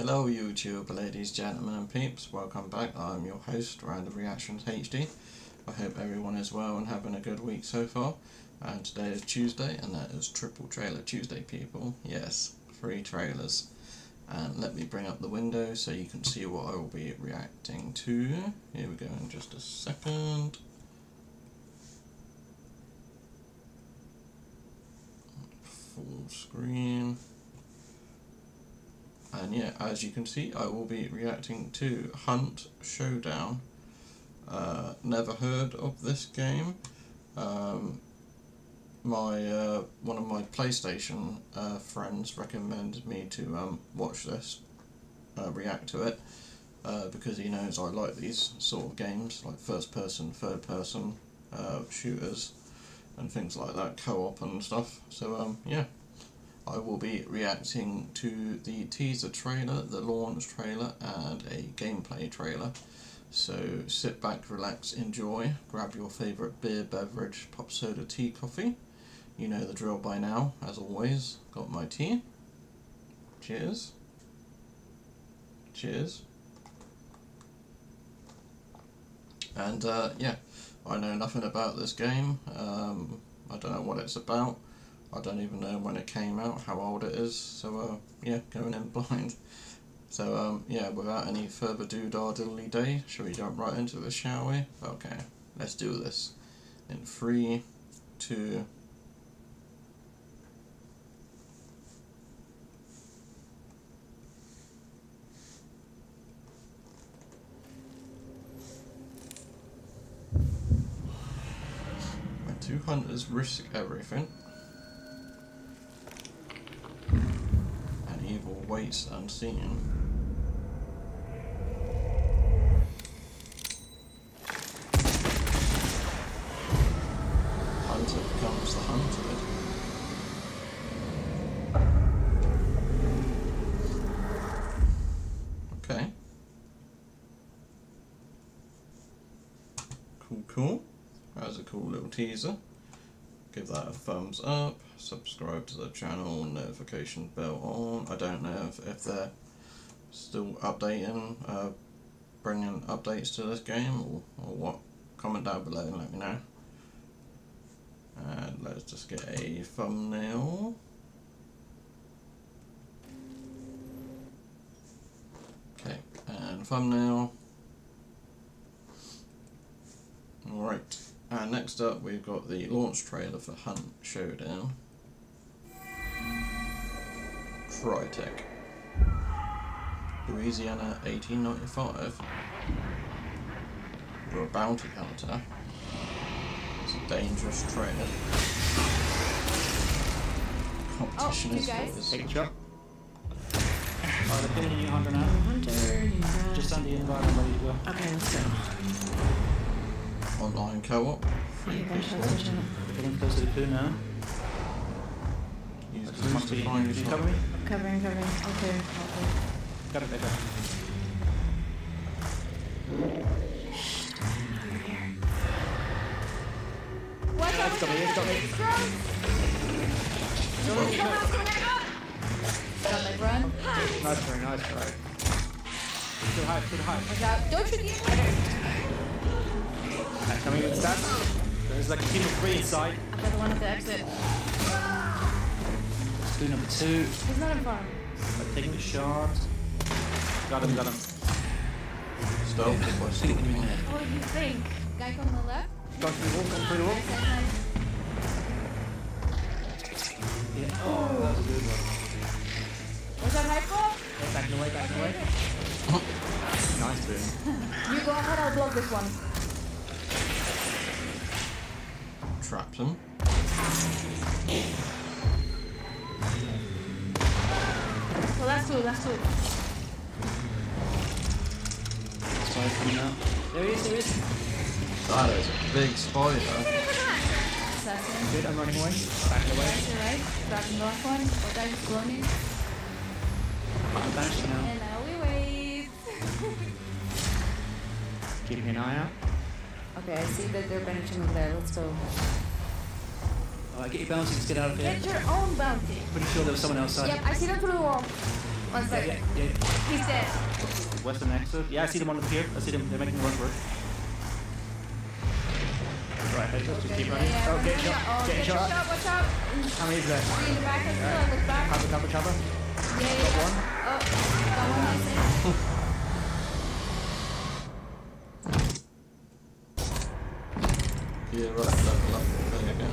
Hello YouTube, ladies, gentlemen and peeps, welcome back. I'm your host, Random Reactions HD. I hope everyone is well and having a good week so far. And today is Tuesday, and that is Triple Trailer Tuesday, people. Yes, 3 trailers. And let me bring up the window so you can see what I will be reacting to. Here we go in just a second. Full screen. And yeah, as you can see, I will be reacting to Hunt Showdown. Never heard of this game. One of my PlayStation friends recommended me to watch this, react to it, because he knows I like these sort of games, like first person, third person shooters and things like that, co-op and stuff. So yeah, I will be reacting to the teaser trailer, the launch trailer and a gameplay trailer. So sit back, relax, enjoy, grab your favourite beer, beverage, pop soda, tea, coffee. You know the drill by now, as always. Got my tea. Cheers. Cheers. And yeah, I know nothing about this game. I don't know what it's about. I don't even know when it came out, how old it is, so yeah, going in blind. So yeah, without any further doodah diddly day, shall we jump right into this, shall we? Okay, let's do this. In 3, 2... My two hunters risk everything. Evil waits unseen. Hunter becomes the hunted. Okay. Cool, cool. That was a cool little teaser. Give that a thumbs up, subscribe to the channel, notification bell on. I don't know if they're still updating, bringing updates to this game or what. Comment down below and let me know. And let's just get a thumbnail. Okay, and thumbnail. Alright. And next up, we've got the launch trailer for Hunt Showdown. Crytek. Louisiana, 1895. You're a bounty hunter. It's a dangerous trailer. Competition is for picture. Alright, I've been a new hunter now. Hunter. Just under the environment ready to go. Okay, let's go. Online co-op. Use clues to find your shot. Covering. Okay. Got it, baby. Shh, don't even over here. What's up? It's coming. Run. Nice try. Too high. Watch out. Don't shoot the elevator. Coming in stats. There's like a team of 3 inside. I've got the one at the exit. Let's do number 2. He's not in farm. I'm taking the shot. Got him. Stop. What do you think? Guy from the left? Gone through the wall. Yeah. Oh, that was a good one. Was that hypo? Backing away. Nice, dude. You go ahead, I'll block this one. Trap them. Well, that's all. Spider coming out. There he is. That is a big spider. Assassin. Good, I'm running away. Back away. Back in the last one. Or guys is running. I'm back now. Hello, we wave. Keeping an eye out. Okay, I see that they're banishing over there. Let's go. Alright, get your bounty. Let's get out of here. Get your own bounty. Pretty sure there was someone outside. Yep, I see them through the wall. One second. Yeah. He's dead. Western exit. Yeah, I see them on the pier. I see them. They're making run for it. Right, let's just keep running. Yeah, oh, get shot. Watch out. How many is there? Three in the back. Let's look back. Cover. Yeah, yeah. Got one. Oh, got one. Yeah, right, there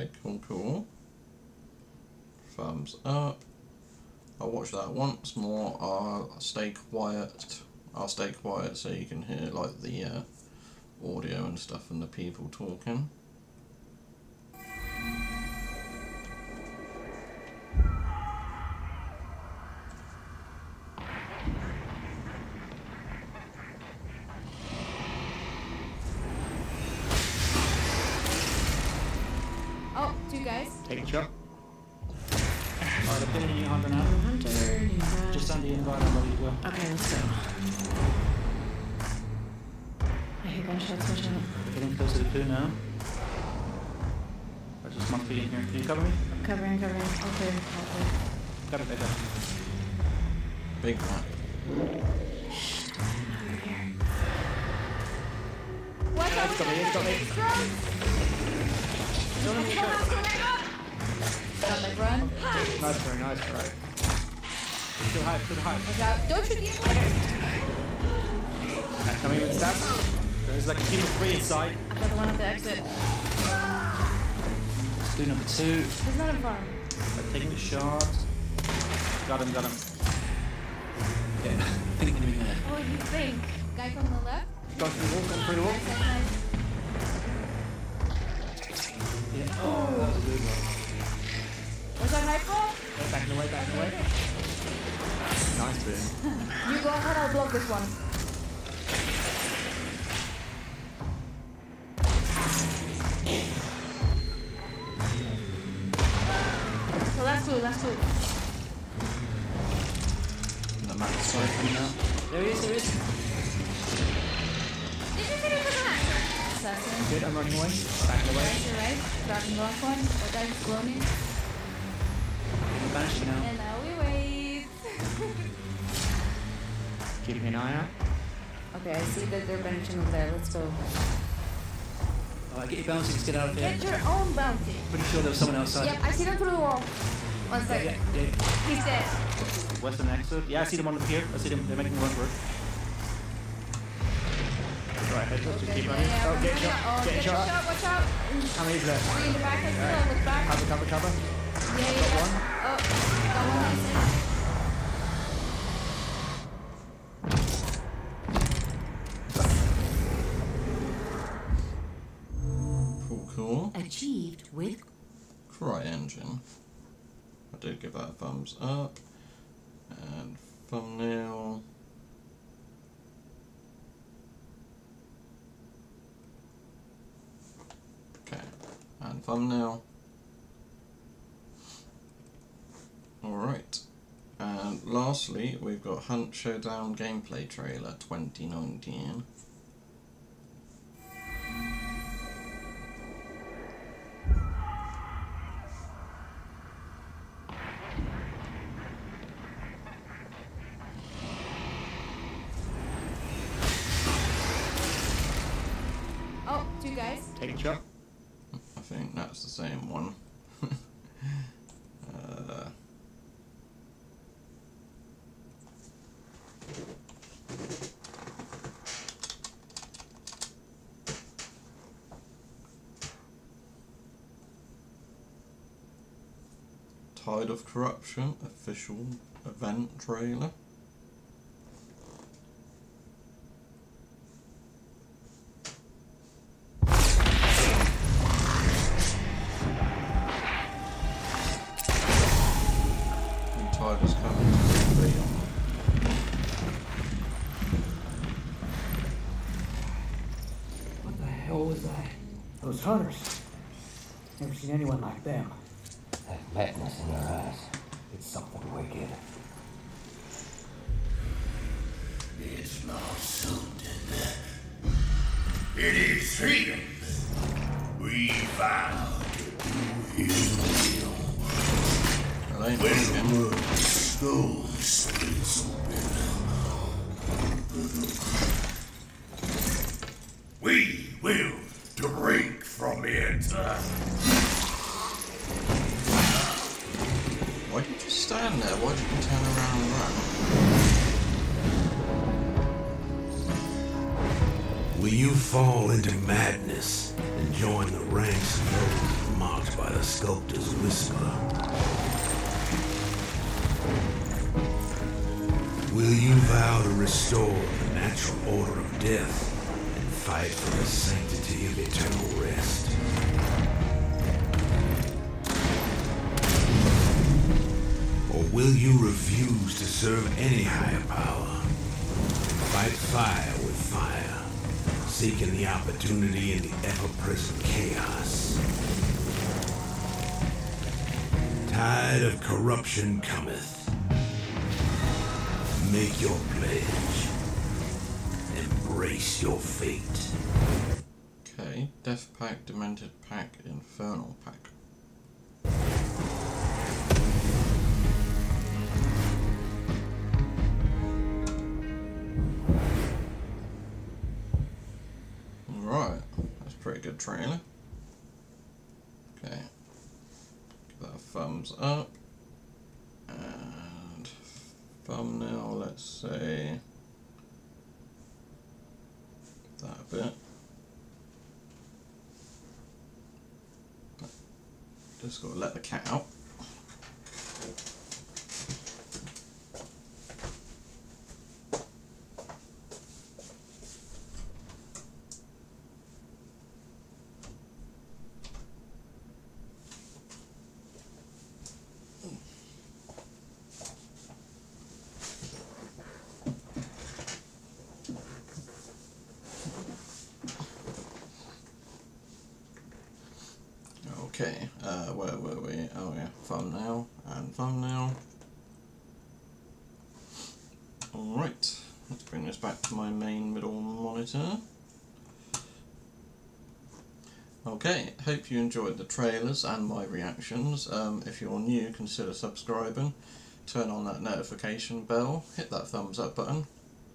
you go. Okay, cool. Thumbs up. I'll watch that once more. I'll stay quiet. So you can hear like the audio and stuff and the people talking. Big one. Over here. What's up? Got me. Run. Nice try. Too high. Don't shoot the other. Coming with stats. There's like a team of three inside. I got the one at the exit. Let's do number two. There's not a farm. I'm taking the shot. Got him. Yeah, I think we're doing that. Oh, you think? Guy from the left? Got through the wall. Yeah. Oh, that was a good one. Was that high ball? Yeah, back away. Nice boom. You go ahead, I'll block this one. So that's two. There he is. Good, I'm running away. Back away. Starting off one. That guy's cloning. We're banished now. And now we wait. Keep an eye out. Okay, I see that they're banishing over there. Let's go. Alright, get your bounty. Let's get out of here. Get your own bounty. Pretty sure there was someone outside. Yep, I see them through the wall. One second. Yeah. He's dead. Western exit. Yeah, I see them on the pier. They're making a run for it. Right, let's just keep running. Oh, get shot. Watch out. How many is there? Three in the back. Let's look back. Cover. Yeah, yeah. Got one. Oh, got one. Cool. Achieved with Cry Engine. I did give that a thumbs up. And thumbnail. Okay, and thumbnail. Alright, and lastly we've got Hunt Showdown Gameplay Trailer 2019. Tide of Corruption official event trailer. And Tide is coming to the field. What the hell was that? Those hunters. Never seen anyone like them. Madness in their eyes. It's something wicked. It's not something. It is freedom. We vow to do his will. We will drink from it. Why did you stand there? Why didn't you turn around and run? Will you fall into madness and join the ranks of those marked by the sculptor's whisper? Will you vow to restore the natural order of death? Fight for the sanctity of eternal rest. Or will you refuse to serve any higher power? Fight fire with fire, seeking the opportunity in the ever-present chaos. Tide of corruption cometh. Make your pledge. Embrace your fate. Okay, Death Pack, Demented Pack, Infernal Pack. Alright, that's a pretty good trailer. Okay, give that a thumbs up. And thumbnail, let's say. That a bit. Just gotta let the cat out. Okay, where were we? Oh yeah, thumbnail and thumbnail. Alright, let's bring this back to my main middle monitor. Okay, hope you enjoyed the trailers and my reactions. If you're new, consider subscribing, turn on that notification bell, hit that thumbs up button,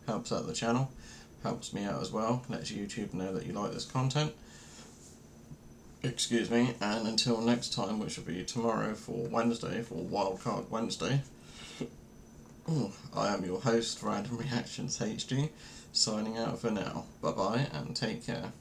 helps out the channel, helps me out as well, lets YouTube know that you like this content. Excuse me, and until next time, which will be tomorrow for Wednesday, for Wildcard Wednesday, I am your host, Random Reactions HD, signing out for now. Bye bye and take care.